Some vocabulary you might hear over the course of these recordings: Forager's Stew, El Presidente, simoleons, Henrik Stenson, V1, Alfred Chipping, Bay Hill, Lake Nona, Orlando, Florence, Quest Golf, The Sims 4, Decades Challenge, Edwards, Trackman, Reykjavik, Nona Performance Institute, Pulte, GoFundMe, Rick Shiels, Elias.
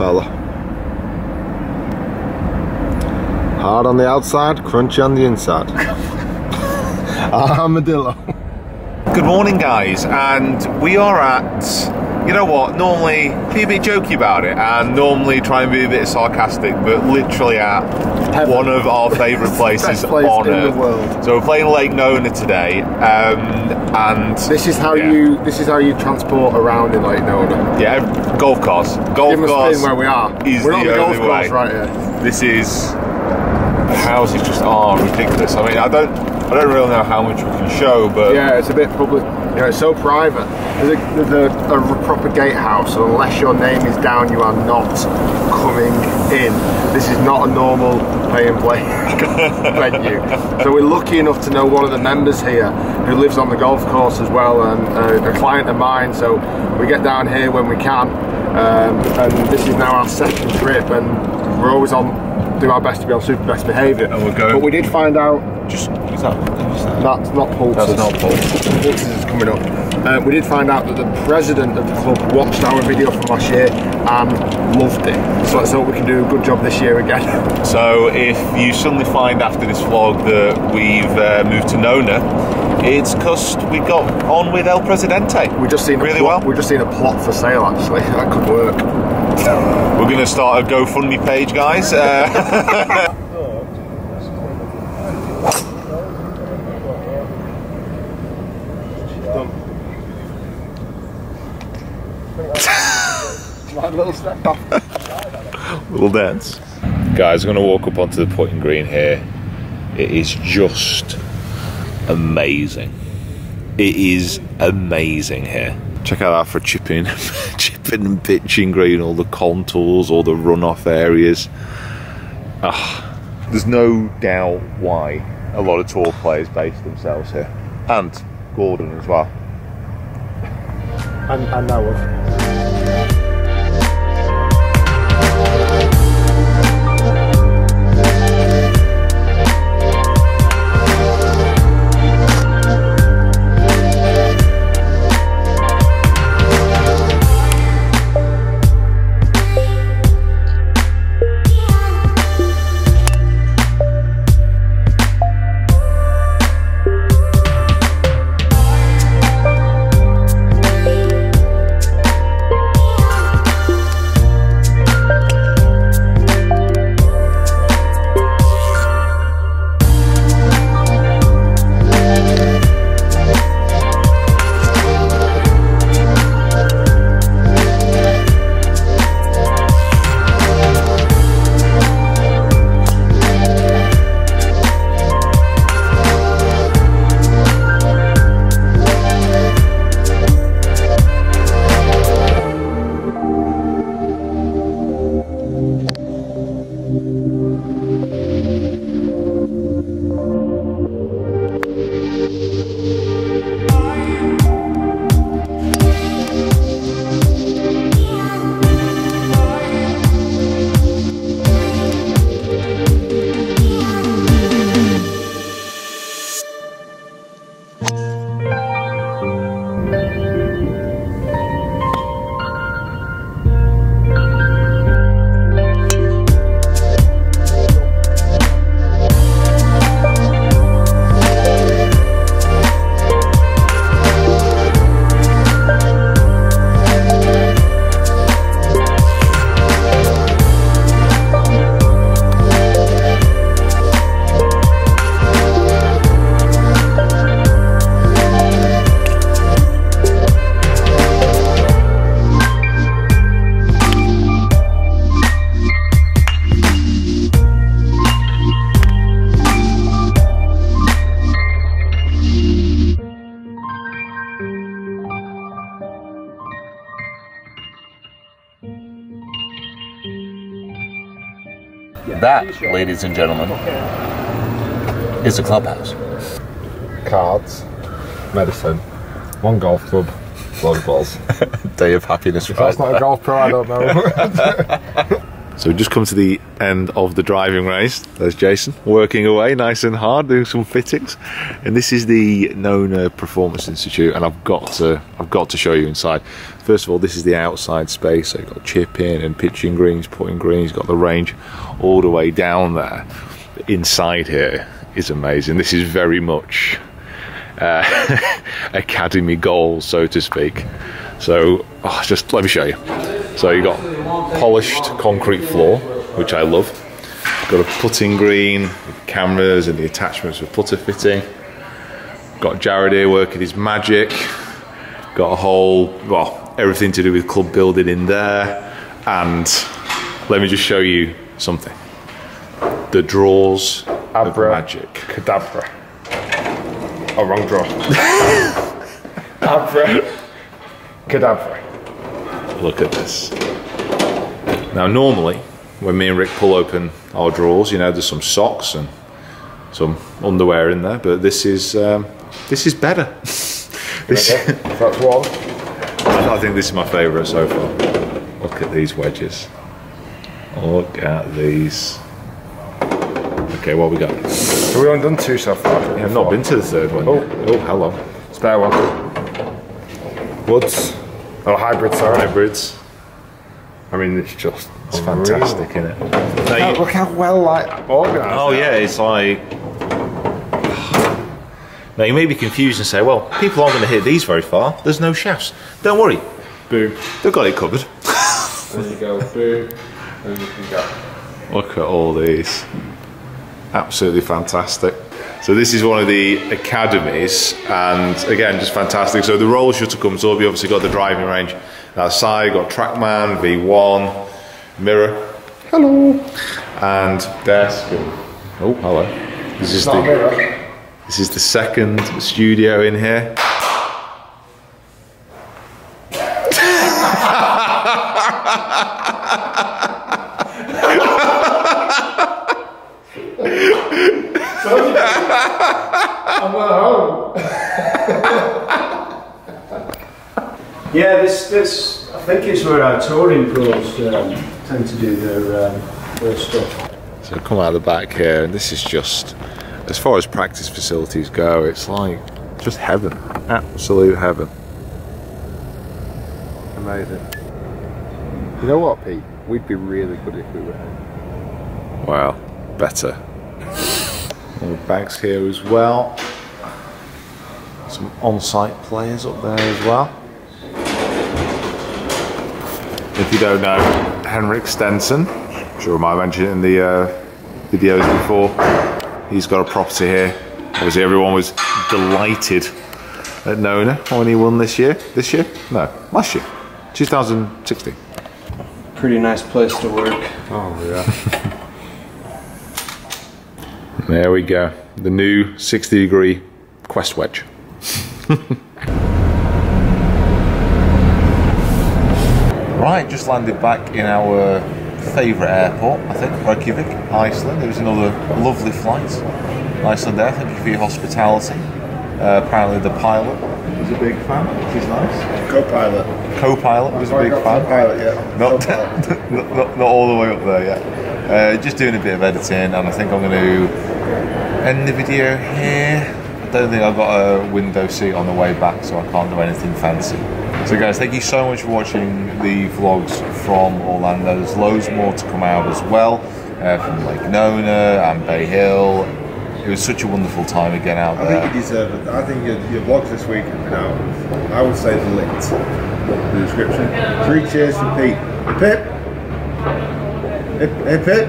fella. Hard on the outside, crunchy on the inside. Armadillo. Good morning, guys, and we are at, you know what, normally be a bit jokey about it and normally try and be a bit sarcastic, but literally at Heaven. One of our favourite places place on in Earth. The world. So we're playing Lake Nona today, and this is how you transport around in Lake Nona. Yeah, golf cars. Golf cars. Where we are. We're on the golf course right here. This is. The houses just are ridiculous. I mean, I don't really know how much we can show, but yeah, it's a bit public. You know, it's so private. There's a proper gatehouse, so unless your name is down, you are not coming in. This is not a normal pay and play venue. So we're lucky enough to know one of the members here who lives on the golf course as well, and a client of mine. So we get down here when we can, and this is now our second trip, and we're always on. Do our best to be on super best behaviour, and we'll go. But we did find out. That's not Pulte. That's not Pulte. Pulte is coming up. We did find out that the president of the club watched our video from last year and loved it. So let's hope we can do a good job this year again. So if you suddenly find after this vlog that we've moved to Nona, it's because we got on with El Presidente. We've just seen a plot for sale, actually. That could work. We're going to start a GoFundMe page, guys. Little dance. Guys, I'm going to walk up onto the putting green here. It is just amazing. It is amazing here. Check out Alfred Chipping. Chipping and pitching green, all the contours, all the runoff areas. There's no doubt why a lot of tour players base themselves here. And Gordon as well. And that was. That, ladies and gentlemen, is a clubhouse. Cards, medicine, one golf club, load of balls. Day of happiness. If that's not a golf pro, I don't know. So we just come to the end of the driving race. There's Jason working away nice and hard, doing some fittings. And this is the Nona Performance Institute, and I've got to show you inside. First of all, this is the outside space. So you've got chipping and pitching greens, putting greens, got the range all the way down there. Inside here is amazing. This is very much academy goals, so to speak. So just let me show you. So you've got polished concrete floor, which I love. Got a putting green, with cameras and the attachments for putter fitting. Got Jared here working his magic. Got a whole, well, everything to do with club building in there. And let me just show you something. The draws of magic. Cadabra. Oh, wrong draw. Abra. Cadabra. Look at this. Now normally, when me and Rick pull open our drawers, you know, there's some socks and some underwear in there, but this is better. That's one. I think this is my favourite so far. Look at these wedges. Look at these. Okay, what we got? So we only done two so far. Yeah, I've not been to the third one. Oh, yet. Oh, hello. Spare one. Woods. Oh, hybrids, sorry. Hybrids. I mean, it's just, it's fantastic, isn't it? Now, look how well, like, organised. Oh, yeah, it's like... Now, you may be confused and say, well, people aren't going to hit these very far. There's no shafts. Don't worry. Boom. They've got it covered. There you go. Boom. And you can go. Look at all these. Absolutely fantastic. So this is one of the academies, and again, just fantastic. So the roll shutter comes up, you obviously got the driving range outside, got Trackman, V1, mirror. Hello. And desk. Oh, hello. This is the second studio in here. I'm well home. Yeah, this I think it's where our touring pros tend to do their stuff. So come out the back here, and this is just, as far as practice facilities go, it's like just heaven, absolute heaven. Amazing. You know what, Pete? We'd be really good if we were home. Wow, better. More bags here as well. Some on-site players up there as well. If you don't know, Henrik Stenson, I'm sure I might mention it in the videos before, he's got a property here. Obviously everyone was delighted at Nona when he won this year. This year? No, last year, 2016. Pretty nice place to work. Oh yeah. There we go, the new 60-degree Quest wedge. Right, just landed back in our favourite airport, I think, Reykjavik, Iceland. It was another lovely flight. Iceland Air, thank you for your hospitality. Apparently the pilot was a big fan, which is nice. Co-pilot. Co-pilot was a big fan. Pilot, yeah. Not all the way up there yet. Just doing a bit of editing, and I think I'm going to end the video here. I don't think I've got a window seat on the way back, so I can't do anything fancy. So guys, thank you so much for watching the vlogs from Orlando. There's loads more to come out as well, from Lake Nona and Bay Hill. It was such a wonderful time again out there. I think you deserve it. I think your vlogs this week have been out of, I would say, lit. The description. 3 cheers for Pete. Pip! Hey, Pip!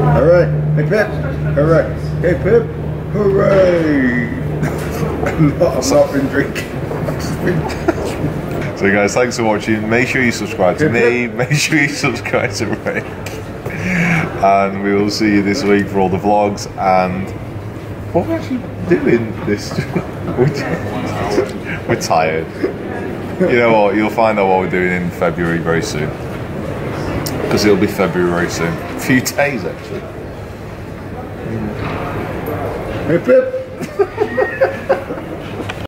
All right, hey Pip, all right, hey Pip, hooray! I've not been drinking. So guys, thanks for watching. Make sure you subscribe to me, make sure you subscribe to Ray. And we will see you this week for all the vlogs, and what are we actually doing this? We're tired. You know what, you'll find out what we're doing in February very soon. Because it'll be February soon. A few days actually. Hey Pip!